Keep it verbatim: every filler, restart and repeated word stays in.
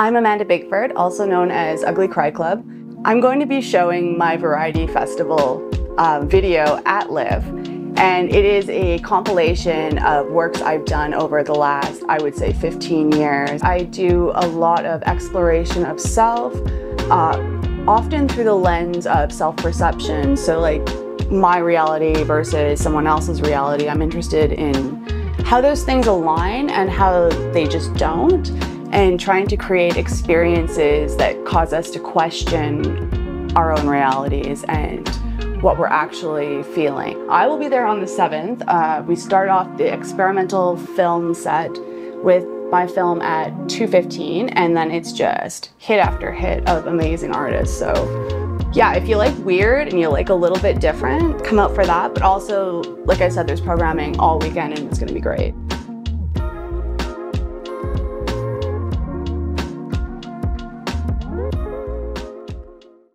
I'm Amanda Bigford, also known as Ugly Cry Club. I'm going to be showing my Variety Festival uh, video at Live, and it is a compilation of works I've done over the last, I would say, fifteen years. I do a lot of exploration of self, uh, often through the lens of self-perception, so like my reality versus someone else's reality. I'm interested in how those things align and how they just don't, and trying to create experiences that cause us to question our own realities and what we're actually feeling. I will be there on the seventh. Uh, we start off the experimental film set with my film at two fifteen, and then it's just hit after hit of amazing artists. So yeah, if you like weird and you like a little bit different, come out for that. But also, like I said, there's programming all weekend and it's gonna be great.